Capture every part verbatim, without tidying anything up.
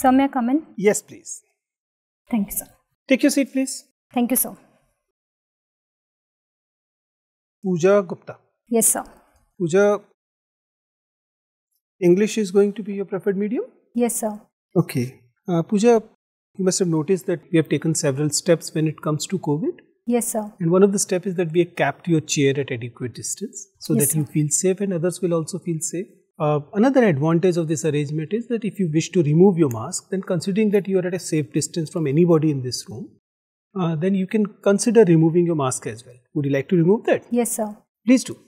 Sir, may I come in? Yes, please. Thank you, sir. Take your seat, please. Thank you, sir. Pooja Gupta. Yes, sir. Pooja, English is going to be your preferred medium? Yes, sir. Okay. Uh, Pooja, you must have noticed that we have taken several steps when it comes to COVID. Yes, sir. And one of the steps is that we have kept your chair at adequate distance so yes, that sir. you feel safe and others will also feel safe. Uh, another advantage of this arrangement is that if you wish to remove your mask, then considering that you are at a safe distance from anybody in this room, uh, then you can consider removing your mask as well. Would you like to remove that? Yes, sir. Please do.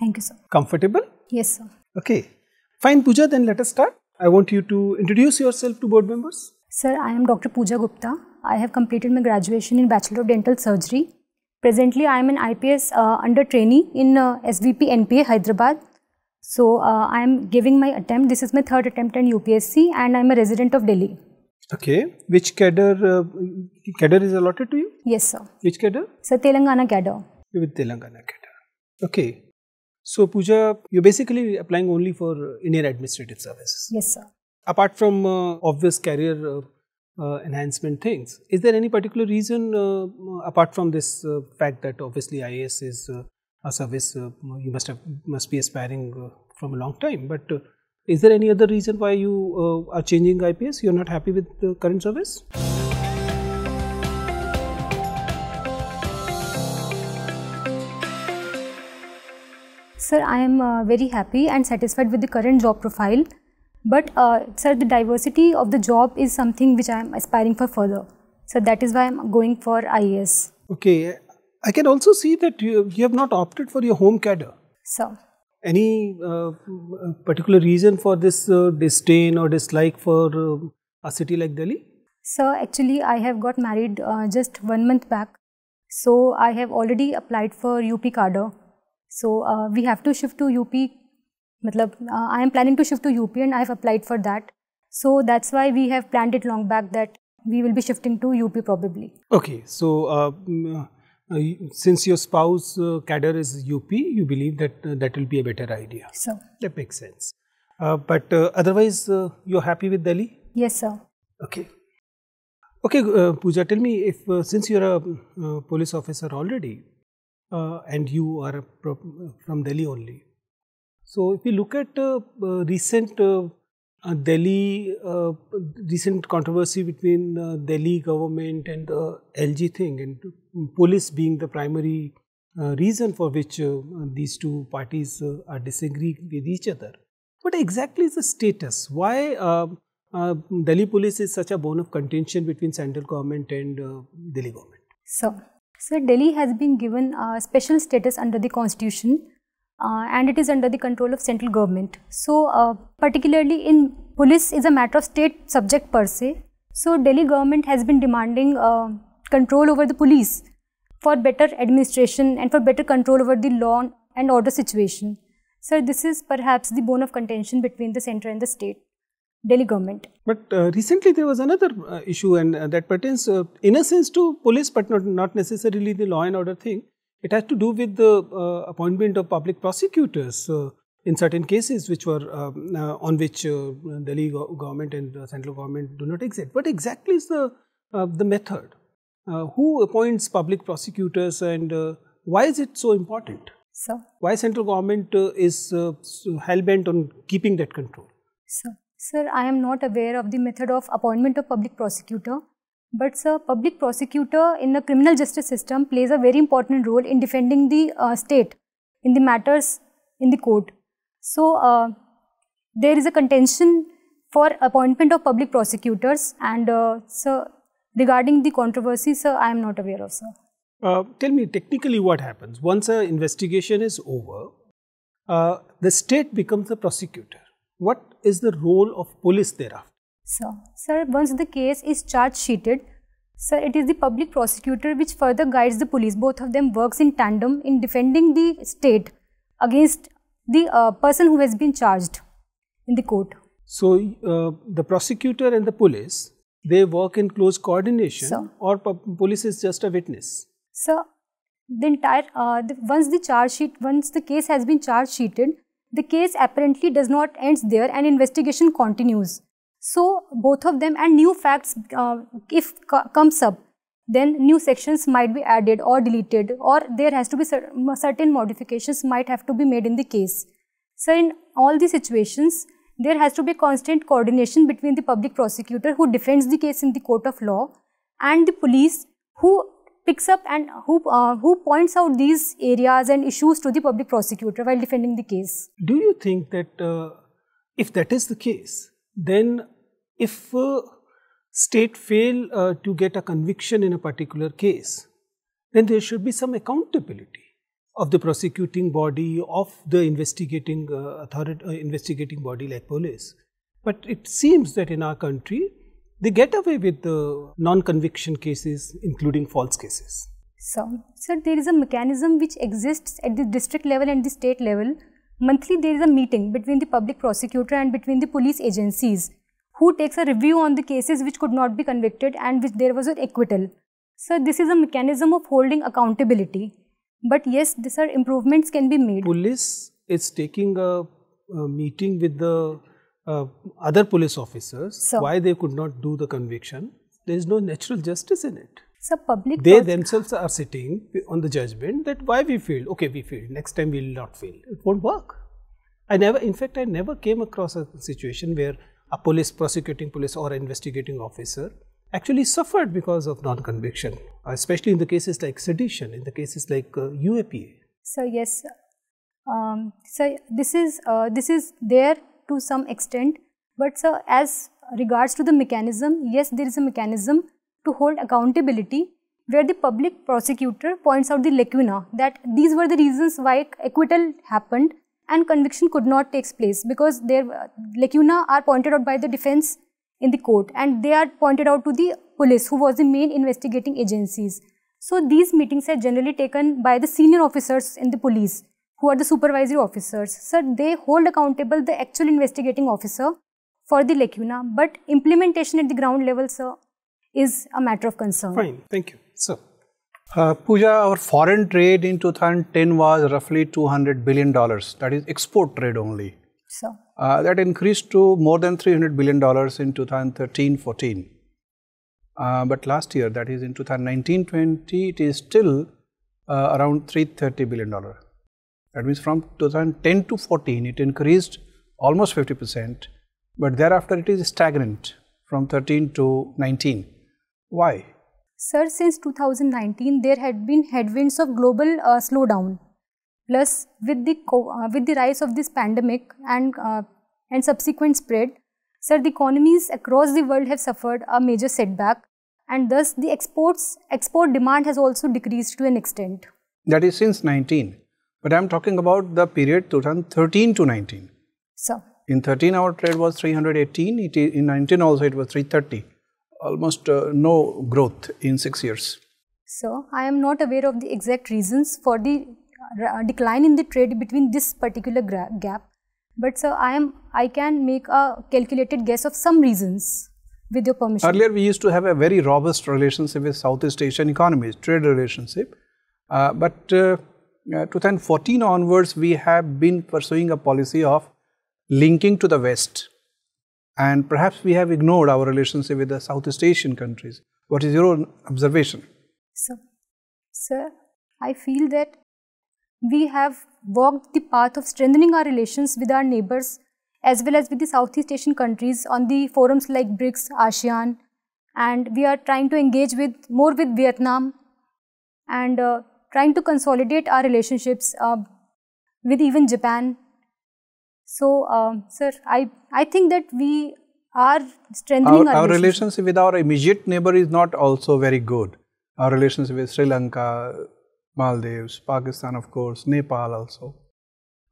Thank you, sir. Comfortable? Yes, sir. Okay. Fine, Pooja, then let us start. I want you to introduce yourself to board members. Sir, I am Doctor Pooja Gupta. I have completed my graduation in Bachelor of Dental Surgery. Presently, I am an I P S uh, under trainee in uh, S V P N P A Hyderabad. So, uh, I am giving my attempt. This is my third attempt in U P S C and I am a resident of Delhi. Okay. Which cadre, uh, cadre is allotted to you? Yes, sir. Which cadre? Sir, Telangana cadre. With Telangana cadre. Okay. So, Pooja, you're basically applying only for Indian Administrative Services. Yes, sir. Apart from uh, obvious career uh, Uh, enhancement things. Is there any particular reason uh, apart from this uh, fact that obviously I A S is uh, a service uh, you must have must be aspiring uh, from a long time, but uh, is there any other reason why you uh, are changing I P S? You are not happy with the current service? Sir, I am uh, very happy and satisfied with the current job profile. But uh, sir, the diversity of the job is something which I am aspiring for further. So that is why I am going for I A S. Okay. I can also see that you, you have not opted for your home cadre. Sir. Any uh, particular reason for this uh, disdain or dislike for uh, a city like Delhi? Sir, actually I have got married uh, just one month back. So I have already applied for U P cadre. So uh, we have to shift to U P. Uh, I am planning to shift to U P and I have applied for that. So that's why we have planned it long back that we will be shifting to U P probably. Okay, so uh, uh, since your spouse uh, cadre is U P, you believe that uh, that will be a better idea. Sir. That makes sense. Uh, but uh, otherwise, uh, you're happy with Delhi? Yes, sir. Okay. Okay, uh, Pooja, tell me, if uh, since you're a uh, police officer already uh, and you are from Delhi only, so if you look at uh, uh, recent uh, uh, Delhi, uh, recent controversy between uh, Delhi government and the uh, L G thing, and police being the primary uh, reason for which uh, these two parties uh, are disagreeing with each other. What exactly is the status? Why uh, uh, Delhi police is such a bone of contention between central government and uh, Delhi government? So, so Delhi has been given a special status under the constitution. Uh, and it is under the control of central government. So, uh, particularly in police is a matter of state subject per se. So, Delhi government has been demanding uh, control over the police for better administration and for better control over the law and order situation. So, this is perhaps the bone of contention between the centre and the state, Delhi government. But uh, recently there was another uh, issue, and uh, that pertains uh, in a sense to police, but not, not necessarily the law and order thing. It has to do with the uh, appointment of public prosecutors uh, in certain cases which were um, uh, on which uh, Delhi go government and uh, central government do not exist. What exactly is the, uh, the method? Uh, who appoints public prosecutors and uh, why is it so important? Sir. Why central government uh, is uh, hell-bent on keeping that control? Sir. Sir, I am not aware of the method of appointment of public prosecutor. But sir, public prosecutor in the criminal justice system plays a very important role in defending the uh, state in the matters in the court. So, uh, there is a contention for appointment of public prosecutors and uh, sir, regarding the controversy, sir, I am not aware of, sir. Uh, tell me technically what happens. Once an investigation is over, uh, the state becomes the prosecutor. What is the role of police thereafter? Sir, sir, once the case is charge sheeted, sir, it is the public prosecutor which further guides the police. Both of them works in tandem in defending the state against the uh, person who has been charged in the court. So, uh, the prosecutor and the police, they work in close coordination, sir. Or police is just a witness? Sir, the entire, uh, the, once the charge sheet, once the case has been charge sheeted, the case apparently does not end there and investigation continues. So both of them and new facts uh, if comes up, then new sections might be added or deleted, or there has to be certain modifications might have to be made in the case. So in all these situations, there has to be constant coordination between the public prosecutor who defends the case in the court of law and the police who picks up and who, uh, who points out these areas and issues to the public prosecutor while defending the case. Do you think that uh, if that is the case, then if uh, state fail uh, to get a conviction in a particular case, then there should be some accountability of the prosecuting body, of the investigating uh, authority, uh, investigating body like police. But it seems that in our country, they get away with the non-conviction cases, including false cases. So, sir, there is a mechanism which exists at the district level and the state level. Monthly, there is a meeting between the public prosecutor and between the police agencies, who takes a review on the cases which could not be convicted and which there was an acquittal. Sir, this is a mechanism of holding accountability. But yes, these are improvements can be made. Police is taking a, a meeting with the uh, other police officers, so, why they could not do the conviction. There is no natural justice in it. So public they themselves are sitting on the judgment that why we failed. Okay, we failed. Next time we will not fail. It won't work. I never, in fact, I never came across a situation where a police, prosecuting police or investigating officer actually suffered because of non-conviction, especially in the cases like sedition, in the cases like uh, U A P A. So yes, um, so this is uh, this is there to some extent, but so as regards to the mechanism, yes, there is a mechanism to hold accountability where the public prosecutor points out the lacuna that these were the reasons why acquittal happened and conviction could not take place because their lacuna are pointed out by the defense in the court and they are pointed out to the police who was the main investigating agencies. So these meetings are generally taken by the senior officers in the police who are the supervisory officers. So they hold accountable the actual investigating officer for the lacuna, but implementation at the ground level, sir, is a matter of concern. Fine, thank you. Sir. Uh, Pooja, our foreign trade in two thousand ten was roughly two hundred billion dollars, that is export trade only. So, uh, that increased to more than three hundred billion dollars in two thousand thirteen fourteen. Uh, but last year, that is in two thousand nineteen twenty, it is still uh, around three hundred thirty billion dollars. That means from two thousand ten to fourteen, it increased almost fifty percent, but thereafter it is stagnant from thirteen to nineteen. Why? Sir, since two thousand nineteen, there had been headwinds of global uh, slowdown. Plus, with the co uh, with the rise of this pandemic and uh, and subsequent spread, sir, the economies across the world have suffered a major setback, and thus the exports export demand has also decreased to an extent. That is since nineteen, but I am talking about the period two thousand thirteen to nineteen. Sir, in thirteen, our trade was three hundred eighteen. It is, in nineteen also it was three hundred thirty. Almost uh, no growth in six years. So I am not aware of the exact reasons for the decline in the trade between this particular gap, but sir, I am I can make a calculated guess of some reasons with your permission. Earlier we used to have a very robust relationship with Southeast Asian economies, trade relationship, uh, but uh, two thousand fourteen onwards we have been pursuing a policy of linking to the West, and perhaps we have ignored our relationship with the Southeast Asian countries. What is your own observation? Sir, sir, I feel that we have walked the path of strengthening our relations with our neighbors as well as with the Southeast Asian countries on the forums like BRICS, ASEAN, and we are trying to engage with more with Vietnam and uh, trying to consolidate our relationships uh, with even Japan. So, uh, sir, I, I think that we are strengthening our, our, our relationship. relationship with our immediate neighbor is not also very good. Our relationship with Sri Lanka, Maldives, Pakistan, of course, Nepal also.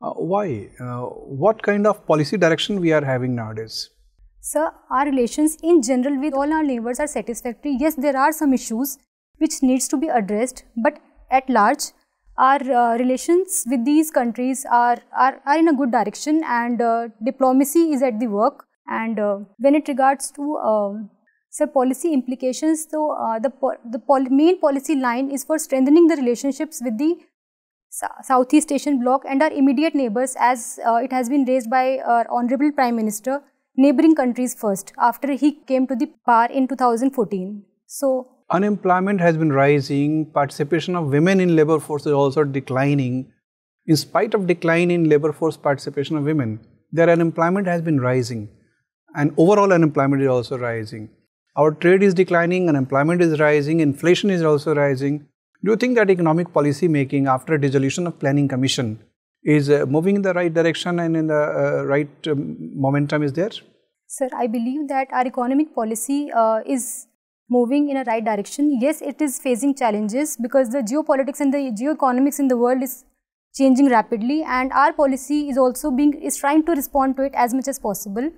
Uh, why? Uh, what kind of policy direction we are having nowadays? Sir, our relations in general with all our neighbors are satisfactory. Yes, there are some issues which needs to be addressed, but at large, our uh, relations with these countries are, are, are in a good direction, and uh, diplomacy is at the work. And uh, when it regards to uh, sir, policy implications, so uh, the, po the pol main policy line is for strengthening the relationships with the Southeast Asian bloc and our immediate neighbours, as uh, it has been raised by our Honourable Prime Minister, neighbouring countries first after he came to the power in two thousand fourteen. So, unemployment has been rising, participation of women in labour force is also declining. In spite of decline in labour force participation of women, their unemployment has been rising and overall unemployment is also rising. Our trade is declining, unemployment is rising, inflation is also rising. Do you think that economic policy making after dissolution of Planning Commission is uh, moving in the right direction and in the uh, right um, momentum is there? Sir, I believe that our economic policy uh, is moving in a right direction. Yes, it is facing challenges because the geopolitics and the geoeconomics in the world is changing rapidly, and our policy is also being is trying to respond to it as much as possible.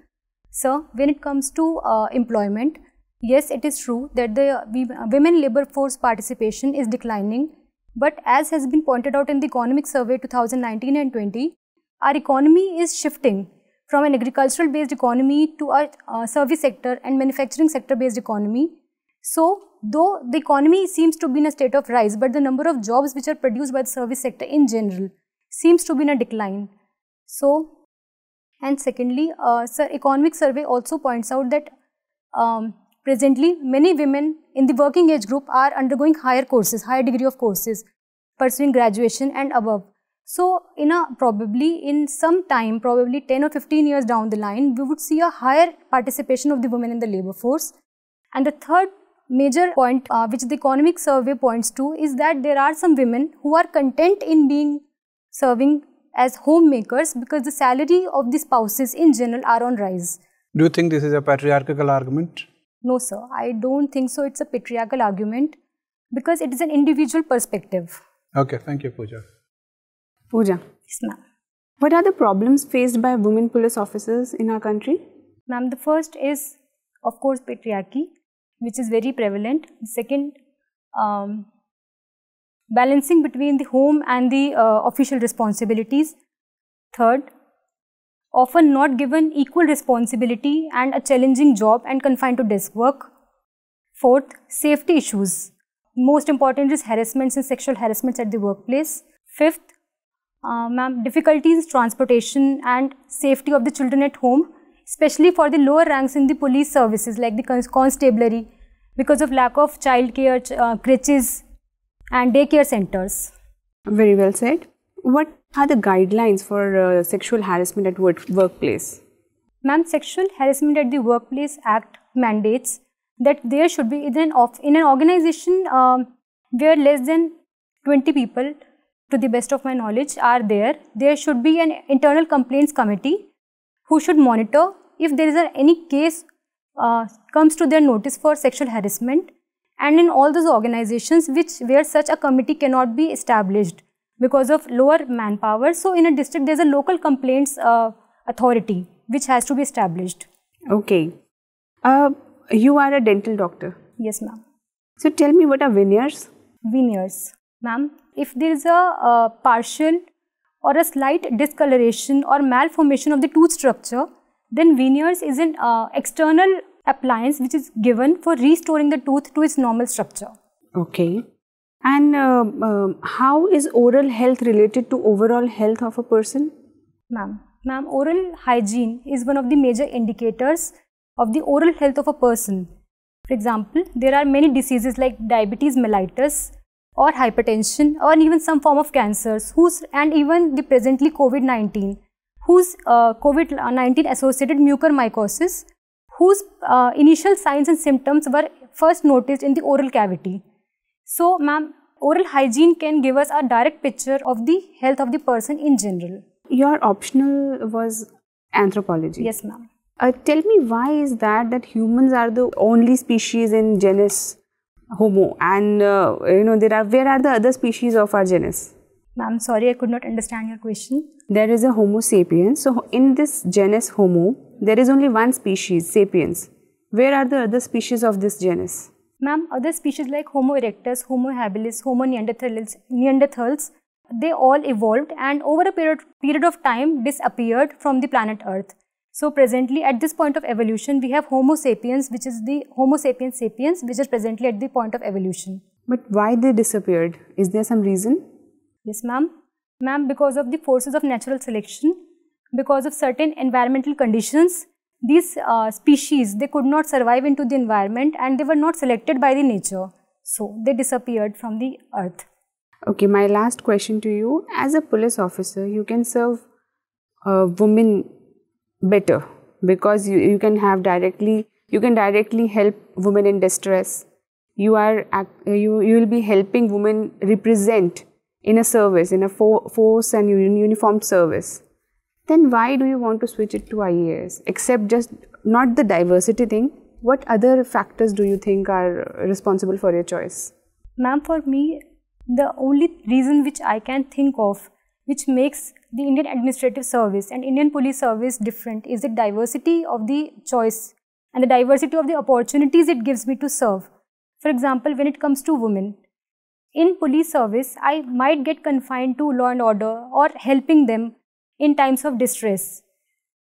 Sir, when it comes to uh, employment, yes, it is true that the women labour force participation is declining, but as has been pointed out in the Economic Survey two thousand nineteen and twenty, our economy is shifting from an agricultural based economy to a uh, service sector and manufacturing sector based economy. So, though the economy seems to be in a state of rise, but the number of jobs which are produced by the service sector in general seems to be in a decline. So, and secondly, uh, sir, Economic Survey also points out that um, presently, many women in the working age group are undergoing higher courses, higher degree of courses, pursuing graduation and above. So, in a probably in some time, probably ten or fifteen years down the line, we would see a higher participation of the women in the labour force. And the third major point uh, which the Economic Survey points to is that there are some women who are content in being serving as homemakers because the salary of the spouses in general are on rise. Do you think this is a patriarchal argument? No, sir, I don't think so. It's a patriarchal argument because it is an individual perspective. Okay, thank you, Pooja. Pooja. Yes, ma'am. What are the problems faced by women police officers in our country? Ma'am, the first is, of course, patriarchy, which is very prevalent. The second, um, balancing between the home and the uh, official responsibilities. Third, often not given equal responsibility and a challenging job and confined to desk work. Fourth, safety issues. Most important is harassments and sexual harassments at the workplace. Fifth, uh, ma'am, difficulties in transportation and safety of the children at home, especially for the lower ranks in the police services like the constabulary, because of lack of childcare, uh, crutches and daycare centers. Very well said. What are the guidelines for uh, sexual harassment at work workplace? Ma'am, Sexual Harassment at the Workplace Act mandates that there should be in an, of, in an organization um, where less than twenty people, to the best of my knowledge, are there, there should be an internal complaints committee who should monitor if there is a, any case uh, comes to their notice for sexual harassment, and in all those organizations which where such a committee cannot be established because of lower manpower. So, in a district, there is a local complaints uh, authority which has to be established. Okay. Uh, you are a dental doctor. Yes, ma'am. So, tell me, what are veneers? Veneers. Ma'am, if there is a uh, partial or a slight discoloration or malformation of the tooth structure, then veneers is an uh, external appliance which is given for restoring the tooth to its normal structure. Okay. And uh, uh, how is oral health related to overall health of a person? Ma'am, ma'am, oral hygiene is one of the major indicators of the oral health of a person. For example, there are many diseases like diabetes mellitus or hypertension or even some form of cancers, whose and even the presently COVID nineteen, whose uh, COVID nineteen associated mucormycosis, whose uh, initial signs and symptoms were first noticed in the oral cavity. So, ma'am, oral hygiene can give us a direct picture of the health of the person in general. Your optional was anthropology. Yes, ma'am. Uh, tell me, why is that that humans are the only species in genus Homo, and uh, you know there are where are the other species of our genus? Ma'am, sorry, I could not understand your question. There is a Homo sapiens. So, in this genus Homo, there is only one species, sapiens. Where are the other species of this genus? Ma'am, other species like Homo erectus, Homo habilis, Homo neanderthals, neanderthals, they all evolved and over a period, period of time disappeared from the planet Earth. So, presently at this point of evolution, we have Homo sapiens, which is the Homo sapiens sapiens, which is presently at the point of evolution. But why they disappeared? Is there some reason? Yes, ma'am. Ma'am, because of the forces of natural selection, because of certain environmental conditions, these uh, species, they could not survive into the environment and they were not selected by the nature. So, they disappeared from the earth. Okay, my last question to you. As a police officer, you can serve uh, women better because you, you can have directly, you can directly help women in distress. You are, you, you will be helping women represent in a service, in a for, force and uniformed service. Then why do you want to switch it to I A S? Except just not the diversity thing, what other factors do you think are responsible for your choice? Ma'am, for me, the only reason which I can think of which makes the Indian Administrative Service and Indian Police Service different is the diversity of the choice and the diversity of the opportunities it gives me to serve. For example, when it comes to women, in police service, I might get confined to law and order or helping them in times of distress.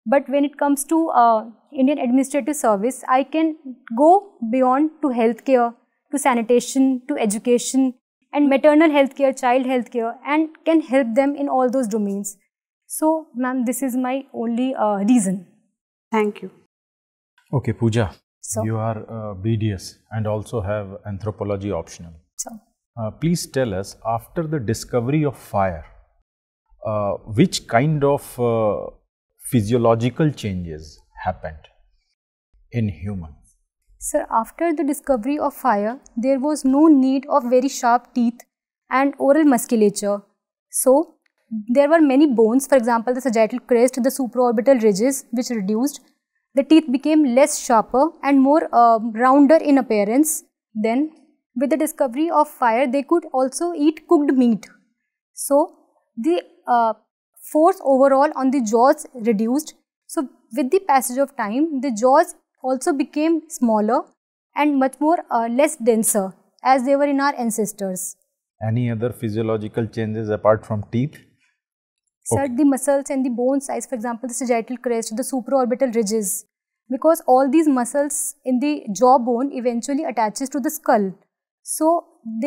But when it comes to uh, Indian Administrative Service, I can go beyond to healthcare, to sanitation, to education and maternal healthcare, child healthcare, and can help them in all those domains. So, ma'am, this is my only uh, reason. Thank you. Okay, Pooja, so, you are uh, B D S and also have anthropology optional. So, uh, please tell us, after the discovery of fire, Uh, which kind of uh, physiological changes happened in humans? Sir, after the discovery of fire, there was no need of very sharp teeth and oral musculature. So, there were many bones, for example, the sagittal crest, the supraorbital ridges, which reduced. The teeth became less sharper and more uh, rounder in appearance. Then, with the discovery of fire, they could also eat cooked meat. So, the Uh, force overall on the jaws reduced. So, with the passage of time, the jaws also became smaller and much more uh, less denser as they were in our ancestors. Any other physiological changes apart from teeth? Sir, okay. The muscles and the bone size, for example, the sagittal crest, the supraorbital ridges, because all these muscles in the jawbone eventually attaches to the skull. So,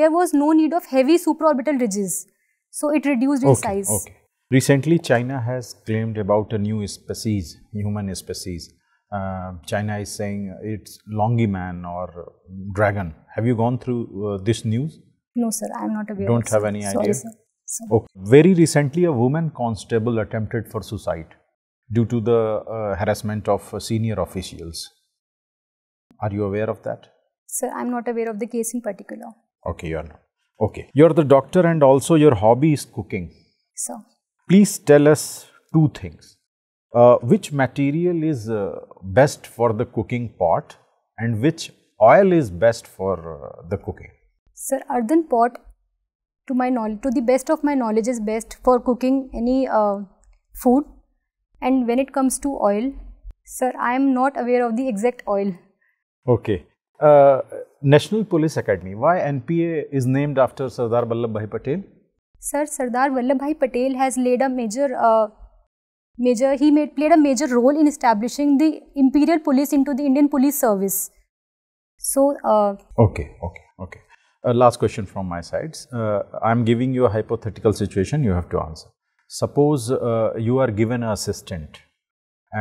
there was no need of heavy supraorbital ridges. So, it reduced in okay, size. Okay. Recently, China has claimed about a new species, human species. Uh, China is saying it's Longyi Man or dragon. Have you gone through uh, this news? No, sir. I am not aware. Don't have any idea? Sorry, sir. Sorry. Okay. Very recently, a woman constable attempted for suicide due to the uh, harassment of uh, senior officials. Are you aware of that? Sir, I am not aware of the case in particular. Okay, you are not. Okay. You're the doctor and also your hobby is cooking. So, please tell us two things. Uh, which material is uh, best for the cooking pot and which oil is best for uh, the cooking? Sir, Ardhan pot, to my knowledge, to the best of my knowledge, is best for cooking any uh, food. And when it comes to oil, sir, I am not aware of the exact oil. Okay. Uh, National Police Academy, why N P A is named after Sardar Vallabhbhai Patel? Sir, Sardar Vallabhbhai Patel has laid a major, uh, major he made, played a major role in establishing the Imperial Police into the Indian Police Service. So, uh, okay, okay, okay. Uh, last question from my side. Uh, I am giving you a hypothetical situation, you have to answer. Suppose uh, you are given an assistant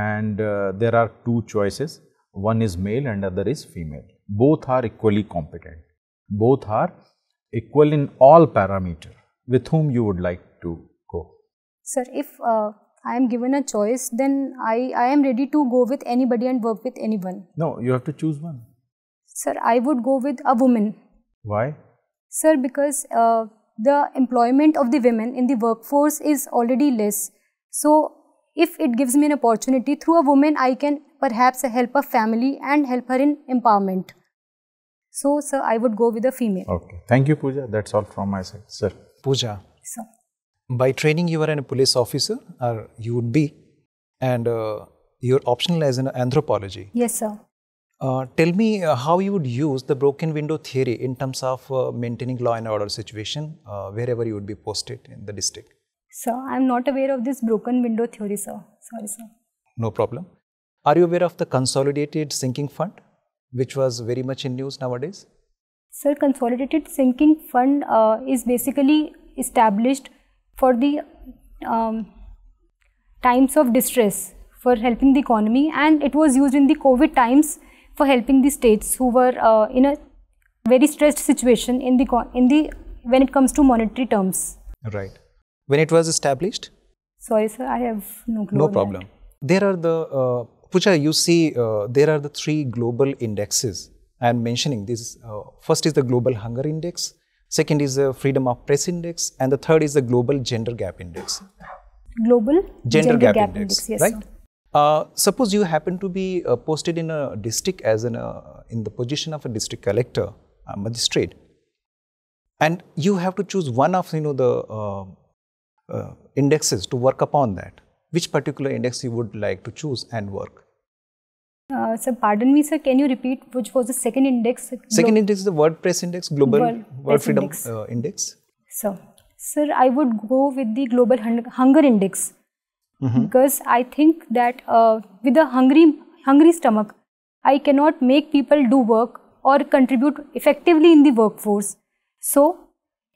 and uh, there are two choices, one is male and other is female. Both are equally competent, both are equal in all parameter. With whom you would like to go? Sir, if uh, I am given a choice, then I, I am ready to go with anybody and work with anyone. No, you have to choose one. Sir, I would go with a woman. Why? Sir, because uh, the employment of the women in the workforce is already less. So, if it gives me an opportunity through a woman, I can perhaps help her family and help her in empowerment. So, sir, I would go with a female. Okay. Thank you, Pooja. That's all from my side, sir. Pooja, sir, by training you are a police officer, or you would be, and uh, you are optional as an anthropology. Yes, sir. Uh, tell me uh, how you would use the broken window theory in terms of uh, maintaining law and order situation uh, wherever you would be posted in the district. Sir, I am not aware of this broken window theory, sir. Sorry, sir. No problem. Are you aware of the Consolidated Sinking Fund, which was very much in news nowadays? Sir, Consolidated Sinking Fund uh, is basically established for the um, times of distress for helping the economy, and it was used in the COVID times for helping the states who were uh, in a very stressed situation in the in the when it comes to monetary terms. Right. When it was established? Sorry, sir, I have no clue. No problem. That. There are the uh, Pooja, you see, uh, there are the three global indexes I am mentioning. This uh, first is the Global Hunger Index, second is the Freedom of Press Index, and the third is the Global Gender Gap Index. Global Gender, Gender Gap, Gap Index, Index yes, right? Sir. Uh, suppose you happen to be uh, posted in a district as an uh, in the position of a district collector, a magistrate, and you have to choose one of you know the uh, uh, indexes to work upon that. Which particular index you would like to choose and work? Uh, sir, pardon me, sir. Can you repeat which was the second index? Second index is the WordPress Index, Global World, World Freedom Index. Uh, index. So, sir, I would go with the Global Hunger Index. Mm-hmm. Because I think that uh, with a hungry, hungry stomach, I cannot make people do work or contribute effectively in the workforce. So,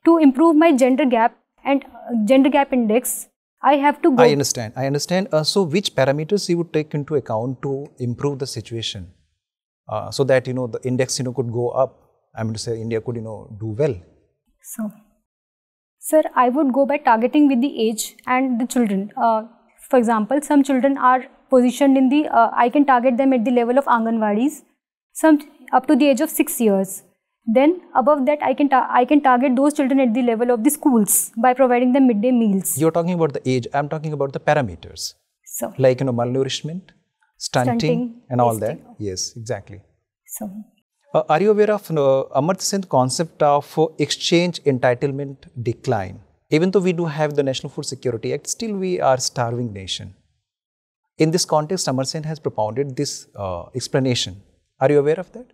to improve my gender gap and uh, gender gap index, I have to go. I understand. I understand. Uh, so, which parameters you would take into account to improve the situation, uh, so that you know the index you know could go up. I mean to say, India could you know do well. So, sir, I would go by targeting with the age and the children. Uh, For example, some children are positioned in the, uh, I can target them at the level of Anganwadis, some up to the age of six years. Then above that, I can, I can target those children at the level of the schools by providing them midday meals. You're talking about the age, I'm talking about the parameters. So, like, you know, malnourishment, stunting, stunting and all that. Yes, exactly. So, uh, are you aware of uh, Amartya Sen's concept of uh, exchange entitlement decline? Even though we do have the National Food Security Act, still we are a starving nation. In this context, Amartya Sen has propounded this uh, explanation. Are you aware of that?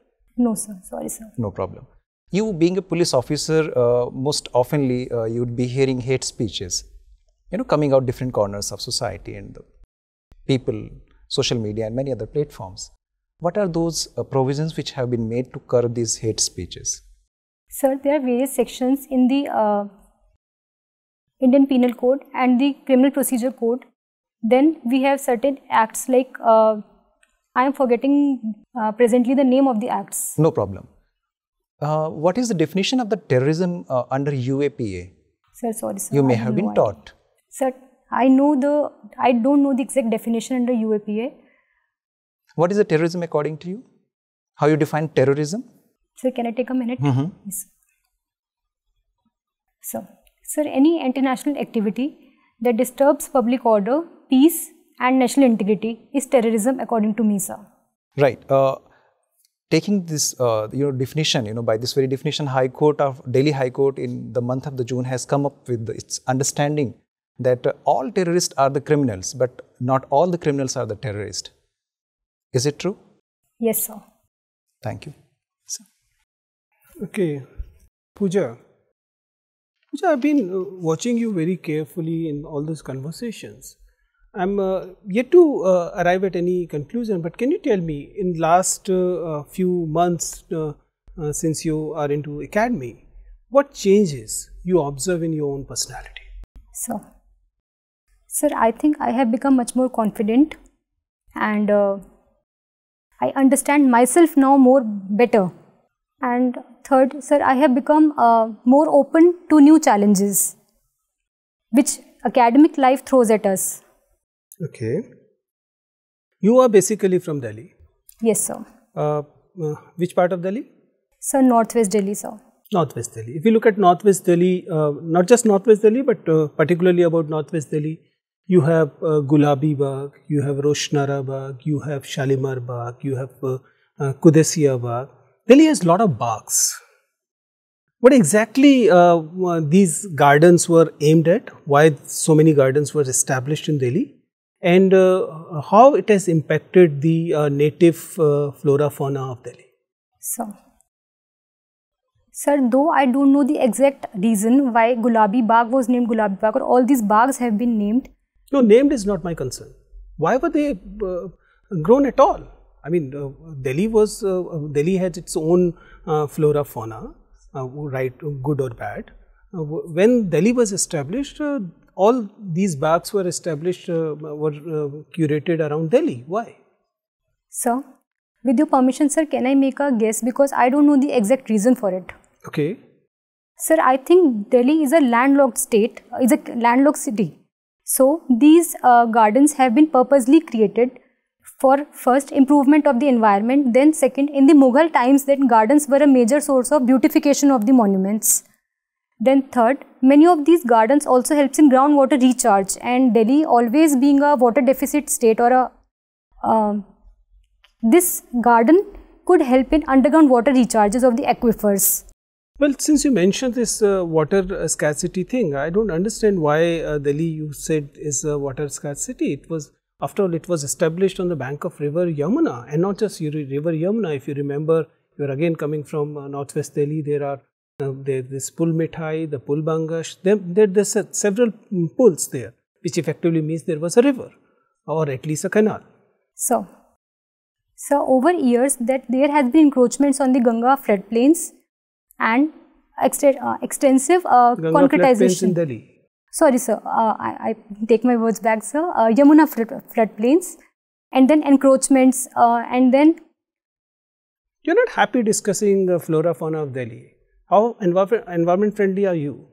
No, sir. Sorry, sir. No problem. You being a police officer, uh, most oftenly uh, you would be hearing hate speeches, you know, coming out different corners of society and the people, social media and many other platforms. What are those uh, provisions which have been made to curb these hate speeches? Sir, there are various sections in the uh Indian Penal Code and the Criminal Procedure Code. Then we have certain acts like, uh, I am forgetting uh, presently the name of the acts. No problem. Uh, what is the definition of the terrorism uh, under U A P A? Sir, sorry sir. You may I have been taught. Sir, I know the, I don't know the exact definition under U A P A. What is the terrorism according to you? How you define terrorism? Sir, can I take a minute? Mm-hmm. Yes. So. Sir, any international activity that disturbs public order, peace and national integrity is terrorism according to me, sir. Right. Uh, taking this uh, you know, definition, you know, by this very definition, High Court of Delhi High Court in the month of the June has come up with its understanding that uh, all terrorists are the criminals, but not all the criminals are the terrorists. Is it true? Yes, sir. Thank you. Sir. Okay. Pooja. Pooja, I've been uh, watching you very carefully in all those conversations. I'm uh, yet to uh, arrive at any conclusion, but can you tell me, in last uh, few months uh, uh, since you are into academy, what changes you observe in your own personality? So, sir, I think I have become much more confident and uh, I understand myself now more better. And third, sir, I have become uh, more open to new challenges which academic life throws at us. Okay. You are basically from Delhi? Yes, sir. Uh, uh, which part of Delhi? Sir, Northwest Delhi, sir. Northwest Delhi. If you look at Northwest Delhi, uh, not just Northwest Delhi, but uh, particularly about Northwest Delhi, you have uh, Gulabi Bagh, you have Roshnara Bagh, you have Shalimar Bagh, you have uh, uh, Kudesia Bagh. Delhi has a lot of baghs. What exactly uh, these gardens were aimed at? Why so many gardens were established in Delhi? And uh, how it has impacted the uh, native uh, flora fauna of Delhi? So, sir, though I don't know the exact reason why Gulabi Bagh was named Gulabi Bagh or all these baghs have been named. No, named is not my concern. Why were they uh, grown at all? I mean, uh, Delhi was, uh, Delhi has its own uh, flora fauna, uh, right, good or bad. Uh, when Delhi was established, uh, all these bags were established, uh, were uh, curated around Delhi. Why? Sir, with your permission, sir, can I make a guess, because I don't know the exact reason for it. Okay. Sir, I think Delhi is a landlocked state, is a landlocked city. So, these uh, gardens have been purposely created for first improvement of the environment, then second, in the Mughal times that gardens were a major source of beautification of the monuments. Then third, many of these gardens also helps in groundwater recharge, and Delhi always being a water deficit state or a, uh, this garden could help in underground water recharges of the aquifers. Well, since you mentioned this uh, water uh, scarcity thing, I don't understand why uh, Delhi, you said, is a water scarce city. It was, after all, it was established on the bank of river Yamuna, and not just river Yamuna. If you remember, you are again coming from uh, northwest Delhi. There are uh, there, this Pul Mithai, the Pul Bangash. There, there there's uh, several pools there, which effectively means there was a river, or at least a canal. So, so over years, that there has been encroachments on the Ganga floodplains and exten uh, extensive uh, concretization in Delhi. Sorry sir, uh, I, I take my words back sir, uh, Yamuna floodplains, and then encroachments, uh, and then… You are not happy discussing the flora fauna of Delhi. How env environment friendly are you?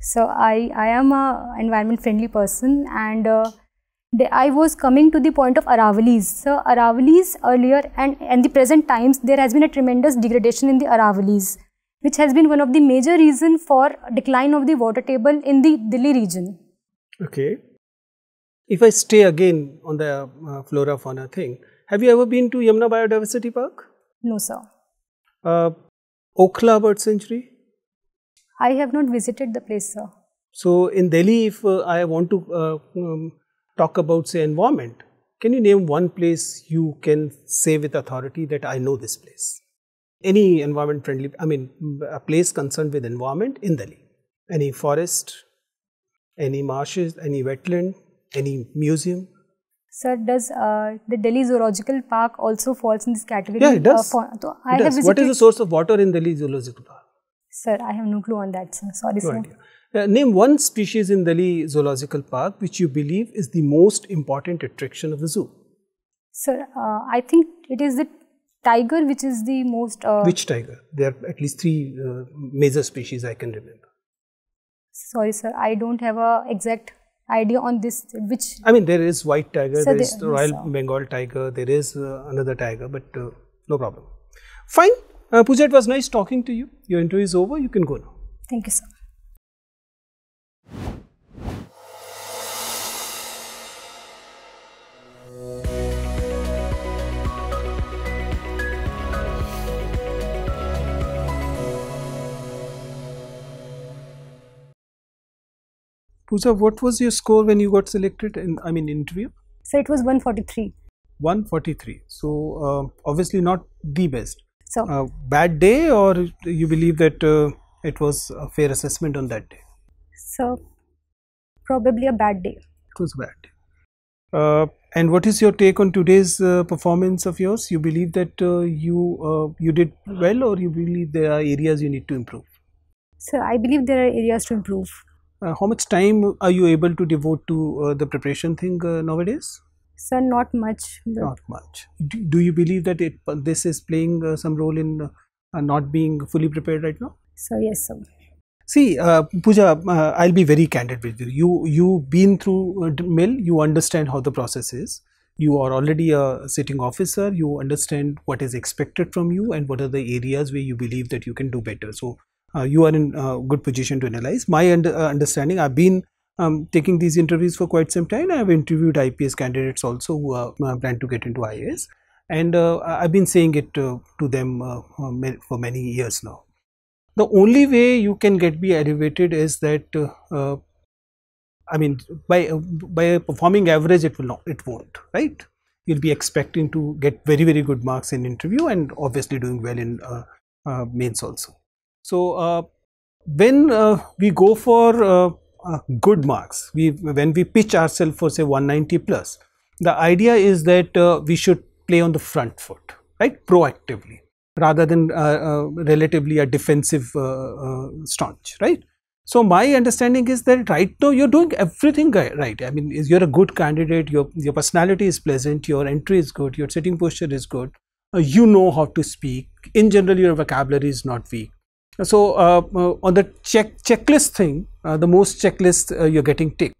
So I, I am an environment friendly person, and uh, I was coming to the point of Aravallis. So Aravallis earlier and in the present times, there has been a tremendous degradation in the Aravallis, which has been one of the major reasons for decline of the water table in the Delhi region. Okay. If I stay again on the uh, flora fauna thing, have you ever been to Yamuna Biodiversity Park? No, sir. Uh, Okhla Bird Sanctuary? I have not visited the place, sir. So, in Delhi, if uh, I want to uh, um, talk about, say, environment, can you name one place you can say with authority that I know this place? Any environment friendly, I mean, a place concerned with environment in Delhi. Any forest, any marshes, any wetland, any museum. Sir, does uh, the Delhi Zoological Park also falls in this category? Yeah, it does. Uh, so I it have does. What is the source of water in Delhi Zoological Park? Sir, I have no clue on that, sir. Sorry, no sir. Idea. Uh, name one species in Delhi Zoological Park which you believe is the most important attraction of the zoo. Sir, uh, I think it is the tiger, which is the most… Uh, which tiger? There are at least three uh, major species I can remember. Sorry sir, I don't have a exact idea on this, which… I mean, there is white tiger, sir, there is the Royal sir. Bengal tiger, there is uh, another tiger, but uh, no problem. Fine, uh, Pooja, it was nice talking to you. Your interview is over, you can go now. Thank you sir. Pooja, what was your score when you got selected in, I mean, interview? So, it was one forty-three. one forty-three. So, uh, obviously not the best. So, uh, bad day, or you believe that uh, it was a fair assessment on that day? So, probably a bad day. It was bad day. Uh, and what is your take on today's uh, performance of yours? You believe that uh, you, uh, you did well, or you believe there are areas you need to improve? So, I believe there are areas to improve. Uh, how much time are you able to devote to uh, the preparation thing uh, nowadays? Sir, not much. Not much. Do, do you believe that it, uh, this is playing uh, some role in uh, not being fully prepared right now? Sir, yes sir. See, uh, Pooja, uh, I'll be very candid with you. You, you've been through uh, mill, you understand how the process is. You are already a sitting officer, you understand what is expected from you and what are the areas where you believe that you can do better. So, Uh, you are in a uh, good position to analyze. My under, uh, understanding, I've been um, taking these interviews for quite some time. I've interviewed I P S candidates also who uh, plan to get into I A S, and uh, I've been saying it uh, to them uh, for many years now. The only way you can get be elevated is that, uh, uh, I mean, by uh, by a performing average, it will not, it won't, right? You'll be expecting to get very very good marks in interview and obviously doing well in uh, uh, mains also. So, uh, when uh, we go for uh, uh, good marks, we, when we pitch ourselves for say one ninety plus, the idea is that uh, we should play on the front foot, right, proactively, rather than uh, uh, relatively a defensive uh, uh, staunch, right. So my understanding is that right now you're doing everything right. I mean, you're a good candidate, your, your personality is pleasant, your entry is good, your sitting posture is good, uh, you know how to speak, in general your vocabulary is not weak. So uh, uh, on the check checklist thing, uh, the most checklist uh, you're getting tick,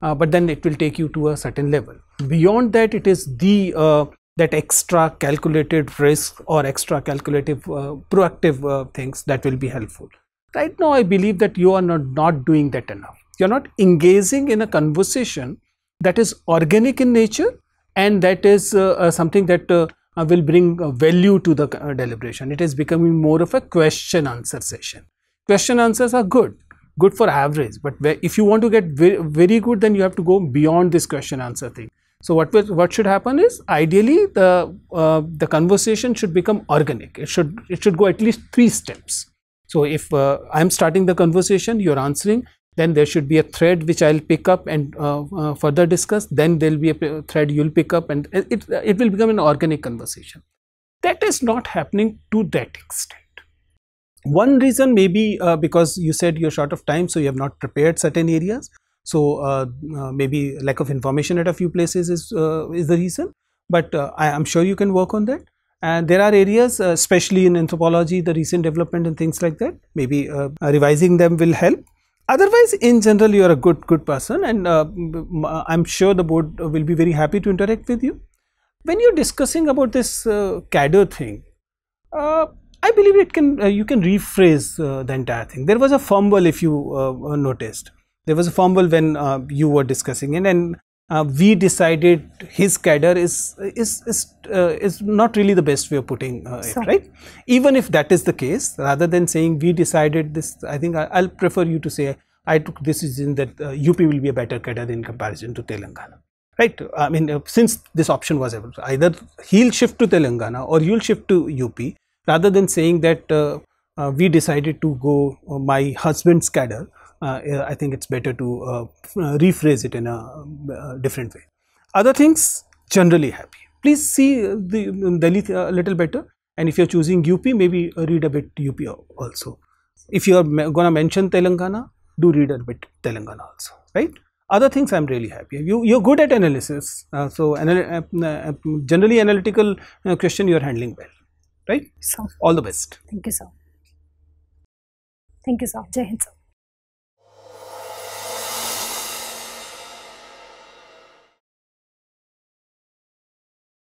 uh, but then it will take you to a certain level. Beyond that, it is the uh, that extra calculated risk or extra calculative uh, proactive uh, things that will be helpful. Right now, I believe that you are not, not doing that enough. You're not engaging in a conversation that is organic in nature and that is uh, uh, something that uh, Uh, will bring uh, value to the uh, deliberation. It is becoming more of a question answer session. Question answers are good, good for average, but if you want to get very, very good, then you have to go beyond this question answer thing. So what what should happen is ideally the uh, the conversation should become organic. It should it should go at least three steps. So if uh, I'm starting the conversation, you're answering, then there should be a thread which I'll pick up and uh, uh, further discuss, then there'll be a thread you'll pick up and it, it will become an organic conversation. That is not happening to that extent. One reason may be uh, because you said you're short of time, so you have not prepared certain areas. So uh, uh, maybe lack of information at a few places is, uh, is the reason, but uh, I am sure you can work on that. And there are areas, uh, especially in anthropology, the recent development and things like that, maybe uh, revising them will help. Otherwise, in general, you are a good, good person and uh, I'm sure the board will be very happy to interact with you. When you're discussing about this uh, cadre thing, uh, I believe it can, uh, you can rephrase uh, the entire thing. There was a fumble, if you uh, noticed. There was a fumble when uh, you were discussing it and uh, we decided his cadre is, is, is, uh, is not really the best way of putting uh, it, right? Even if that is the case, rather than saying we decided this, I think I, I'll prefer you to say I took this decision that uh, U P will be a better cadre in comparison to Telangana, right? I mean, uh, since this option was available, either he'll shift to Telangana or you'll shift to U P, rather than saying that uh, uh, we decided to go uh, my husband's cadre. Uh, I think it's better to uh, rephrase it in a uh, different way. Other things, generally happy. Please see the Delhi a little better, and if you're choosing U P, maybe read a bit U P also. If you're going to mention Telangana, do read a bit Telangana also, right? Other things, I'm really happy. You, you're good at analysis, uh, so anal uh, generally analytical uh, question you're handling well, right? So, all the best. Thank you, sir. Thank you, sir. Jai Hind, sir.